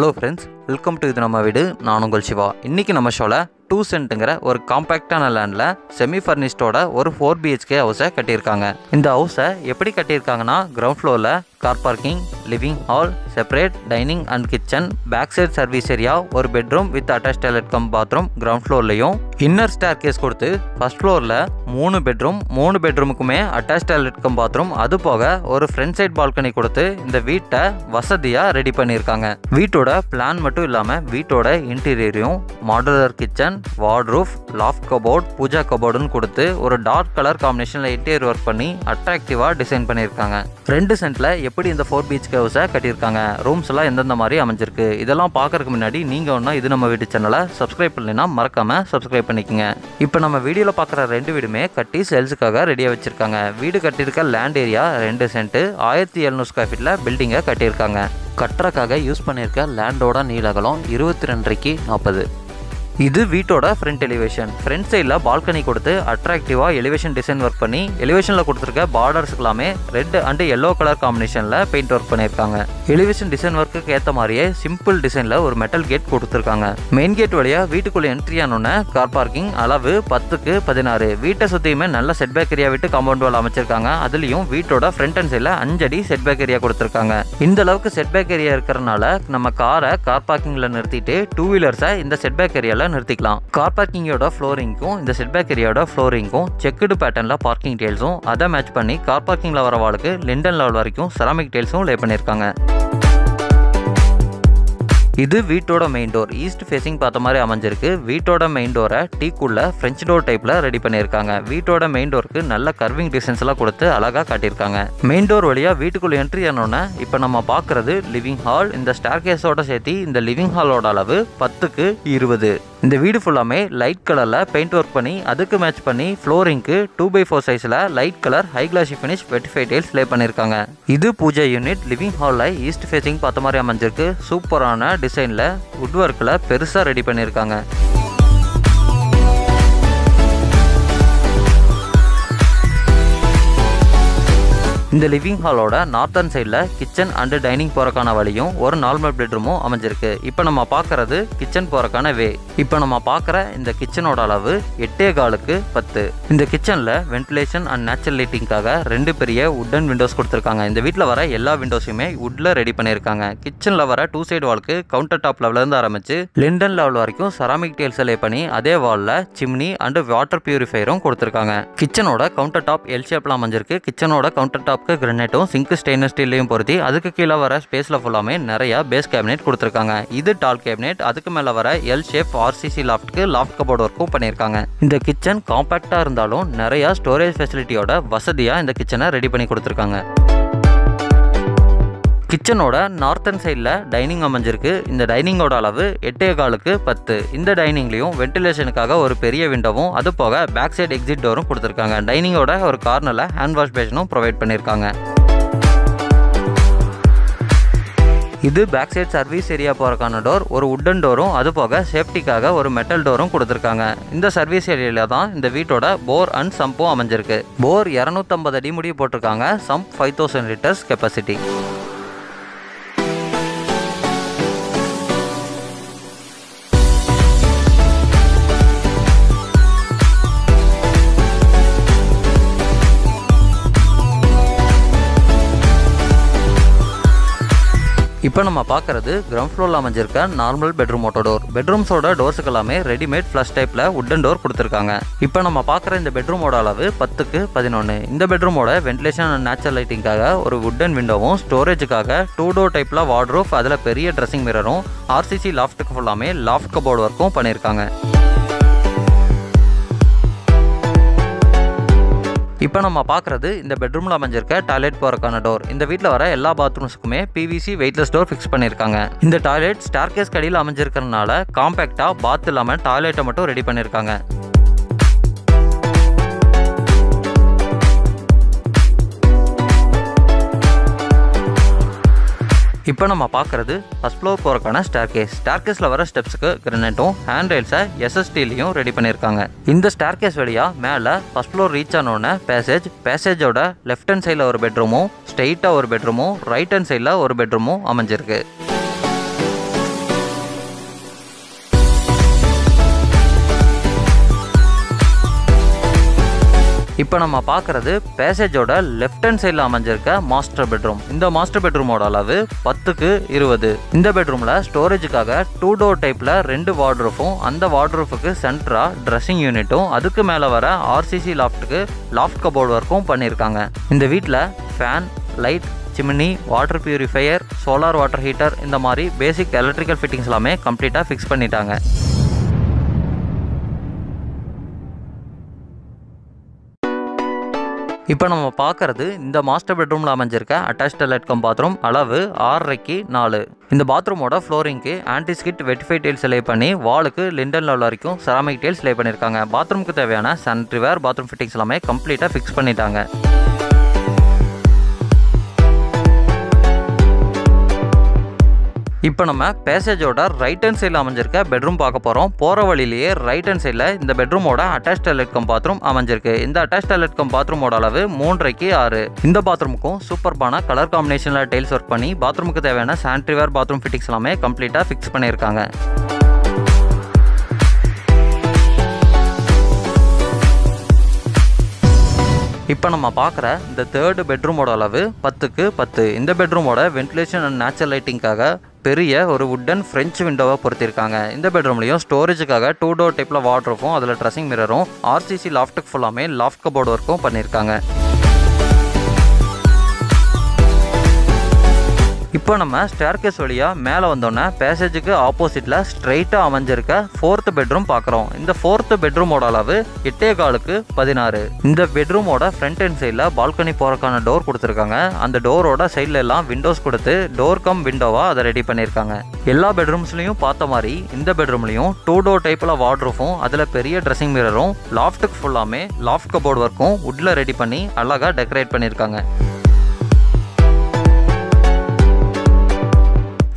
Hello friends welcome to इदु नम्मा वीडु नानु उंगल शिवा इन्नैक्कु नम्मा शोला 2 सेंट्ंगற ஒரு காம்பாக்டான லேண்ட்ல செமி ஃபர்னிஷ்டோட ஒரு 4 BHK ஹவுஸை கட்டியிருக்காங்க। இந்த ஹவுஸை எப்படி கட்டியிருக்காங்கன்னா கிரவுண்ட் ஃப்ளோர்ல car parking, living hall, separate dining and kitchen, back side service area, ஒரு bedroom with attach toilet cum bathroom ground ஃப்ளோர்லயும் இன்னர் ஸ்டேர்கேஸ் கொடுத்து ஃபர்ஸ்ட் ஃப்ளோர்ல 3 பெட்ரூம், 3 பெட்ரூமுக்குமே அட்டாச் டாய்லெட் கம் பாத்ரூம் அது போக ஒரு ஃப்ரண்ட் சைடு பால்கனி கொடுத்து இந்த வீட்டை வசதியா ரெடி பண்ணிருக்காங்க। வீட்டோட பிளான் மட்டும் இல்லாம வீட்டோட இன்டீரியரும் modular kitchen wardrobe loft cupboard Pooja கபோர்டுன்னு கொடுத்து ஒரு டார்க் கலர் காம்பினேஷன்ல இன்டீரியர் வர்க் பண்ணி அட்ராக்டிவா டிசைன் பண்ணிருக்காங்க। 2 சென்ட்ல எப்படி இந்த 4 BHK ஹவுஸை கட்டியிருக்காங்க ரூம்ஸ் எல்லாம் எந்தெந்த மாதிரி அமைஞ்சிருக்கு இதெல்லாம் பார்க்கறதுக்கு முன்னாடி நீங்க ஒண்ணா இது நம்ம வீட்டு சேனலை சப்ஸ்கிரைப் பண்ணலனா மறக்காம சப்ஸ்கிரைப் பண்ணிக்கங்க। இப்போ நம்ம வீடியோல பார்க்குற 2 வீடுமே கட்டி சேல்ஸ்க்காக ரெடியா வச்சிருக்காங்க। வீடு கட்டியிருக்க லேண்ட் ஏரியா 2 சென்ட் 1700 ஸ்கொயர் ஃபீட்ல பில்டிங்கை கட்டியிருக்காங்க। கட்டறக்காக யூஸ் பண்ணியிருக்க லேண்டோட நீளகலம் 22.40। இது வீட்டோட ஃப்ரண்ட் எலிவேஷன்। ஃப்ரண்ட் சைடில் பால்கனி கொடுத்து அட்ராக்டிவாக எலிவேஷன் டிசைன் ஒர்க் பண்ணி எலிவேஷனில் கொடுத்துருக்க பார்டர்ஸ்க்குலாமே ரெட் அண்ட் எல்லோ கலர் காம்பினேஷனில் பெயிண்ட் ஒர்க் பண்ணியிருக்காங்க। எலிவேஷன் டிசைன் ஒர்க்குக்கு ஏற்ற மாதிரியே சிம்பிள் டிசைனில் ஒரு மெட்டல் கேட் கொடுத்துருக்காங்க। மெயின் கேட் வழியாக வீட்டுக்குள்ளே என்ட்ரி ஆனோன்னு கார் பார்க்கிங் அளவு 10க்கு 16। வீட்டை சுற்றியுமே நல்ல செட்பேக் ஏரியா விட்டு காம்பவுண்ட் வால் அமைச்சிருக்காங்க। அதுலேயும் வீட்டோட ஃப்ரண்ட் அண்ட் சைடில் 5 அடி செட்பேக் ஏரியா கொடுத்துருக்காங்க। இந்த அளவுக்கு செட்பேக் ஏரியா இருக்கிறனால நம்ம காரை கார் பார்க்கிங்கில் நிறுத்திட்டு 2 வீலர்ஸை இந்த செட்பேக் ஏரியாவில் நிறுத்திக்கலாம்। கார் பார்க்கிங்கோட ஃப்ளோரிங்கும் இந்த செட்பேக் ஏரியாவோட ஃப்ளோரிங்கும் செக்குடு பேட்டர்ன்ல பார்க்கிங் டெயில்ஸும் அதை மேட்ச் பண்ணி கார் பார்க்கிங்ல வர வாளுக்கு லிண்டன் லெவல் வரைக்கும் செராமிக் டெயில்ஸும் லே பண்ணியிருக்காங்க। இது வீட்டோட மெயின் டோர் ஈஸ்ட் ஃபேஸிங் பார்த்த மாதிரி அமைஞ்சிருக்கு। வீட்டோட மெயின் டோரை டீக்குள்ள ஃப்ரெஞ்ச் டோர் டைப்ல ரெடி பண்ணியிருக்காங்க। வீட்டோட மெயின் டோருக்கு நல்ல கர்விங் டிசைன்ஸ் எல்லாம் கொடுத்து அழகா காட்டியிருக்காங்க। மெயின் டோர் வழியா வீட்டுக்குள்ள என்ட்ரி ஆனோன்னா இப்போ நம்ம பார்க்கறது லிவிங் ஹால்। இந்த ஸ்டார்கேஸோட சேர்த்து இந்த லிவிங் ஹாலோட அளவு 10க்கு 20। இந்த வீடு ஃபுல்லாமே லைட் கலர்ல பெயிண்ட் ஒர்க் பண்ணி அதுக்கு மேட்ச் பண்ணி ஃப்ளோரிங்க்கு 2x4 சைஸ்ல light colour high glossy finish vitrified tiles lay பண்ணியிருக்காங்க। இது பூஜை யூனிட் லிவிங் ஹால்ல ஈஸ்ட் ஃபேஸிங் பார்த்த மாதிரி அமைஞ்சிருக்கு। சூப்பரான டிசைன்ல வுட் ஒர்க்ல பெருசா ரெடி பண்ணியிருக்காங்க। இந்த லிவிங் ஹாலோட நார்த்தன் சைடில் கிச்சன் அண்டு டைனிங் போகிறக்கான வழியும் ஒரு நார்மல் பெட்ரூமும் அமைஞ்சிருக்கு। இப்போ நம்ம பார்க்கறது கிச்சன் போகிறக்கான வே। இப்போ நம்ம பார்க்குற இந்த கிச்சனோட அளவு 8.25x10। இந்த கிச்சனில் வென்டிலேஷன் அண்ட் நேச்சுரல் லைட்டிங்காக 2 பெரிய உட்டன் விண்டோஸ் கொடுத்துருக்காங்க। இந்த வீட்டில் வர எல்லா விண்டோஸையுமே உட்டில் ரெடி பண்ணியிருக்காங்க। கிச்சனில் வர 2 சைடு வாலுக்கு கவுண்டர் டாப் லெவலேருந்து ஆரம்பித்து லிண்டன் லெவல் வரைக்கும் செராமிக் டைல்ஸ் லே பண்ணி அதே வாலில் சிம்னி அண்டு வாட்டர் பியூரிஃபையரும் கொடுத்துருக்காங்க। கிச்சனோட கவுண்டர் டாப் எல் ஷேப்ல அமைஞ்சிருக்கு। கிச்சனோட கவுண்டர் டாப் கிரானைட்டும் சிங்க் ஸ்டெயின்லெஸ் ஸ்டீலையும் பொருத்தி அதுக்கு கீழே வர ஸ்பேஸ்ல ஃபுல்லாமே நிறைய பேஸ் கேபினெட் கொடுத்துருக்காங்க। இது டால் கேபினெட் அதுக்கு மேல வர எல் ஷேப் RCC லாஃப்ட்க்கு லாஃப்ட் கபோர்ட் ஒர்க்கும் பண்ணியிருக்காங்க। இந்த கிச்சன் காம்பாக்டா இருந்தாலும் நிறைய ஸ்டோரேஜ் ஃபெசிலிட்டியோட வசதியா இந்த கிச்சனை ரெடி பண்ணி கொடுத்துருக்காங்க। கிச்சனோட நார்த்தன் சைடில் டைனிங் அமைஞ்சிருக்கு। இந்த டைனிங்கோட அளவு 8.25x10। இந்த டைனிங்லையும் வென்டிலேஷனுக்காக ஒரு பெரிய விண்டோவும் அது போக பேக் சைடு எக்ஸிட் டோரும் கொடுத்துருக்காங்க। டைனிங்கோட ஒரு கார்னரில் ஹேண்ட் வாஷ் பேஷனும் ப்ரொவைட் பண்ணியிருக்காங்க। இது பேக் சைட் சர்வீஸ் ஏரியா போகிறக்கான டோர் ஒரு உட்டன் டோரும் அது போக சேஃப்டிக்காக ஒரு மெட்டல் டோரும் கொடுத்துருக்காங்க। இந்த சர்வீஸ் ஏரியாவில் தான் இந்த வீட்டோட போர் அண்ட் சம்பும் அமைஞ்சிருக்கு। போர் 250 அடி முடிவு போட்டிருக்காங்க। Sump 5000 litres capacity. இப்போ நம்ம பார்க்கறது கிரவுண்ட் ஃப்ளோரில் அமைஞ்சிருக்க நார்மல் பெட்ரூமோட டோர்। பெட்ரூம்ஸோட டோர்ஸுக்கு எல்லாமே ரெடிமேட் ஃப்ளஷ் டைப்பில் உட்டன் டோர் கொடுத்துருக்காங்க। இப்போ நம்ம பார்க்குற இந்த பெட்ரூமோட அளவு 10க்கு 11। இந்த பெட்ரூமோட வென்டிலேஷன் அண்ட் நேச்சுரல் லைட்டிங்காக ஒரு உட்டன் விண்டோவும் ஸ்டோரேஜுக்காக 2 டோர் டைப்பில் வார்ட்ரோப் அதில் பெரிய ட்ரெஸ்ஸிங் மிரரும் RCC லாஃப்ட்டுக்கு ஃபுல்லாமே லாஃப்ட் கபோர்டு ஒர்க்கும் பண்ணியிருக்காங்க। இப்போ நம்ம பார்க்குறது இந்த பெட்ரூமில் அமைஞ்சிருக்க டாய்லெட் போகிறக்கான டோர்। இந்த வீட்டில் வர எல்லா பாத்ரூம்ஸுக்குமே PVC வெயிட்லெஸ் டோர் ஃபிக்ஸ் பண்ணியிருக்காங்க। இந்த டாய்லெட் ஸ்டார்கேஸ் கடியில் அமைஞ்சிருக்கிறதுனால காம்பேக்டாக பாத் இல்லாமல் டாய்லெட்டை மட்டும் ரெடி பண்ணியிருக்காங்க। இப்போ நம்ம பார்க்குறது ஃபர்ஸ்ட் ஃப்ளோர் போகிறக்கான ஸ்டார்கேஸ்। ஸ்டார்கேஸில் வர ஸ்டெப்ஸுக்கு கிரானைட்டும் ஹேண்ட் ரெயில்ஸை SSTலையும் ரெடி பண்ணியிருக்காங்க। இந்த ஸ்டார்கேஸ் வழியாக மேலே ஃபர்ஸ்ட் ஃப்ளோர் ரீச் ஆனோடனே பேசேஜ், பேசேஜோட லெஃப்ட் ஹேண்ட் சைடில் ஒரு பெட்ரூமும் ஸ்ட்ரெயிட்டாக ஒரு பெட்ரூமும் ரைட் ஹேண்ட் சைடில் ஒரு பெட்ரூமும் அமைஞ்சிருக்கு। இப்போ நம்ம பார்க்குறது பேசேஜோட லெஃப்ட் ஹேண்ட் சைடில் அமைஞ்சிருக்க மாஸ்டர் பெட்ரூம். இந்த மாஸ்டர் பெட்ரூமோட அளவு 10x20. இந்த பெட்ரூமில் ஸ்டோரேஜுக்காக 2 டோர் டைப்பில் 2 வார்ட்ரூஃபும், அந்த வார்ட்ரூஃபுக்கு சென்டராக ட்ரெஸ்ஸிங் யூனிட்டும், அதுக்கு மேலே வர ஆர்சிசி லாஃப்ட்டுக்கு லாஃப்ட் கபோர்டு ஒர்க்கும் பண்ணியிருக்காங்க. இந்த வீட்டில் fan, light, chimney, water purifier, solar water heater, இந்த மாதிரி பேசிக் எலக்ட்ரிக்கல் ஃபிட்டிங்ஸ் எல்லாமே கம்ப்ளீட்டாக ஃபிக்ஸ் பண்ணிட்டாங்க. இப்போ நம்ம பார்க்குறது இந்த மாஸ்டர் பெட்ரூமில் அமைஞ்சிருக்க அட்டாச்ட் டாய்லெட் கம் பாத்ரூம். அளவு 6x4. இந்த பாத்ரூமோட ஃப்ளோரிங்க்கு ஆன்டிஸ்கிட் வெட்டிஃபைட் டெயில் ஸ்லே பண்ணி வாலுக்கு லிண்டன் லெவல் வரைக்கும் செராமிக் டெயில் ஸ்லே பண்ணியிருக்காங்க. பாத்ரூமுக்கு தேவையான சானிட்ரிவேர், பாத்ரூம் ஃபிட்டிங்ஸ் எல்லாமே கம்ப்ளீட்டாக ஃபிக்ஸ் பண்ணிட்டாங்க. இப்போ நம்ம பேசேஜோட ரைட் ஹேண்ட் சைடில் அமைஞ்சிருக்க பெட்ரூம் பார்க்க போகிறோம். போகிற வழியிலேயே ரைட் ஹேண்ட் சைடில் இந்த பெட்ரூமோட அட்டாச் டாய்லெட் கம் பாத்ரூம் அமைஞ்சிருக்கு. இந்த அட்டாச் டாய்லெட் கம் பாத்ரூமோட அளவு 3x6. இந்த பாத்ரூமுக்கும் சூப்பர்பான கலர் காம்பினேஷனில் டைல்ஸ் ஒர்க் பண்ணி பாத்ரூமுக்கு தேவையான சானிட்ரிவேர், பாத்ரூம் ஃபிட்டிங்ஸ் எல்லாமே கம்ப்ளீட்டாக ஃபிக்ஸ் பண்ணியிருக்காங்க. இப்போ நம்ம பார்க்குற இந்த தேர்டு பெட்ரூமோட அளவு 10x10. இந்த பெட்ரூமோட வென்டிலேஷன் அண்ட் நேச்சுரல் லைட்டிங்காக பெரிய ஒரு வுட்டன் ஃப்ரெஞ்ச் விண்டோவை பொறுத்திருக்காங்க. இந்த பெட்ரூம்லையும் ஸ்டோரேஜுக்காக 2 டோர் டைப்பில் வார்ட்ரோஃபும், அதில் ட்ரெஸ்ஸிங் மிரரும், ஆர்சிசி லாஃப்ட்டுக்கு ஃபுல்லாமே லாஃப்ட் கபோர்டு ஒர்க்கும் பண்ணியிருக்காங்க. இப்போ நம்ம ஸ்டேர்கேஸ் வழியாக மேலே வந்தோன்னே பேசேஜுக்கு ஆப்போசிட்டில் ஸ்ட்ரைட்டாக அமைஞ்சிருக்க 4th பெட்ரூம் பார்க்குறோம். இந்த 4th பெட்ரூமோட அளவு 8.25x16. இந்த பெட்ரூமோட ஃப்ரண்ட் அண்ட் சைடில் பால்கனி போகிறக்கான டோர் கொடுத்துருக்காங்க. அந்த டோரோட சைடில் எல்லாம் விண்டோஸ் கொடுத்து டோர் கம் விண்டோவாக அதை ரெடி பண்ணியிருக்காங்க. எல்லா பெட்ரூம்ஸ்லையும் பார்த்த மாதிரி இந்த பெட்ரூம்லையும் 2 டோர் டைப்பில் வார்ட்ரூஃபும், அதில் பெரிய ட்ரெஸ்ஸிங் மிரரும், லாஃப்ட்டுக்கு ஃபுல்லாமே லாஃப்ட் கபோர்டு ஒர்க்கும் உட்டில் ரெடி பண்ணி அழகாக டெக்கரேட் பண்ணியிருக்காங்க.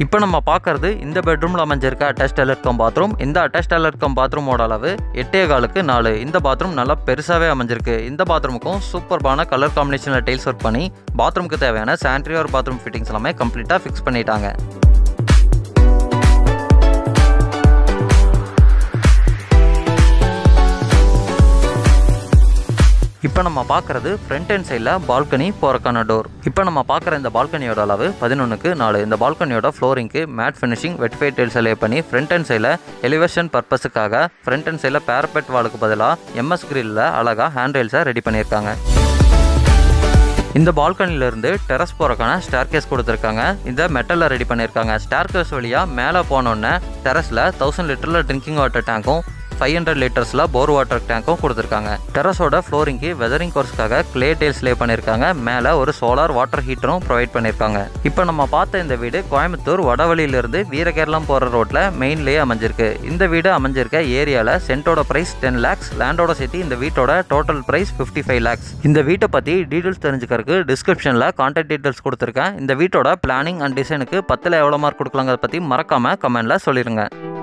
இப்போ நம்ம பார்க்கறது இந்த பெட்ரூமில் அமைஞ்சிருக்க அட்டாச் டாய்லெட் கம் பாத்ரூம். இந்த அட்டாச் டாய்லெட் கம் பாத்ரூமோட அளவு 8.25x4. இந்த பாத்ரூம் நல்லா பெருசாகவே அமைஞ்சிருக்கு. இந்த பாத்ரூமுக்கும் சூப்பர்பான கலர் காம்பினேஷனில் டைல்ஸ் ஒர்க் பண்ணி பாத்ரூமுக்கு தேவையான சானிட்ரிவேர், பாத்ரூம் ஃபிட்டிங்ஸ் எல்லாமே கம்ப்ளீட்டாக ஃபிக்ஸ் பண்ணிட்டாங்க. இப்போ நம்ம பார்க்குறது ஃப்ரண்ட் அண்ட் சைடில் பால்கனி போகிறக்கான டோர். இப்போ நம்ம பார்க்குற இந்த பால்கனியோட அளவு 11x4. இந்த பால்கனியோட ஃப்ளோரிங்க்கு mat finishing vitrified tail lay பண்ணி ஃப்ரண்ட் அண்ட் சைடில் எலிவேஷன் பர்பஸுக்காக ஃப்ரண்ட் அண்ட் சைடில் பேரபெட் வாலுக்கு பதிலாக எம்எஸ் கிரில்ல அழகாக ஹேண்ட் ரெயில்ஸை ரெடி பண்ணியிருக்காங்க. இந்த பால்கனிலேருந்து டெரஸ் போகிறக்கான ஸ்டேர்கேஸ் கொடுத்துருக்காங்க. இந்த மெட்டலில் ரெடி பண்ணியிருக்காங்க. ஸ்டேர்கேஸ் வழியாக மேலே போனோன்னே டெரஸில் 1000 லிட்டரில் ட்ரிங்கிங் வாட்டர் டேங்கும், 500 லிட்டர்ஸில் போர் வாட்டர் டேங்க்கும் கொடுத்துருக்காங்க. டெரஸோட ஃப்ளோரிங்க்கு வெதரிங் கோர்ஸ்க்காக கிளே டெயில் ஸ்லே பண்ணியிருக்காங்க. மேலே ஒரு சோலார் வாட்டர் ஹீட்டரும் ப்ரொவைட் பண்ணியிருக்காங்க. இப்போ நம்ம பார்த்த இந்த வீடு கோயம்புத்தூர் வடவழியிலிருந்து வீரகேரளம் போகிற ரோட்டில் மெயின்லேயே அமைஞ்சிருக்கு. இந்த வீடு அமைஞ்சிருக்க ஏரியாவில் சென்ட்டோட ப்ரைஸ் 10 lakhs, லேண்டோட சேர்த்து இந்த வீட்டோட டோட்டல் ப்ரைஸ் 55 lakhs. இந்த வீட்டை பற்றி டீட்டெயில்ஸ் தெரிஞ்சுக்கிறதுக்கு டிஸ்கிரிப்ஷனில் கான்டாக்ட் டீட்டெயில்ஸ் கொடுத்துருக்கேன். இந்த வீட்டோட பிளானிங் அண்ட் டிசைனுக்கு 10ல் எவ்வளோ மார்க் கொடுக்கலாங்கிறத பற்றி மறக்காமல் கமெண்டில் சொல்லிடுங்க.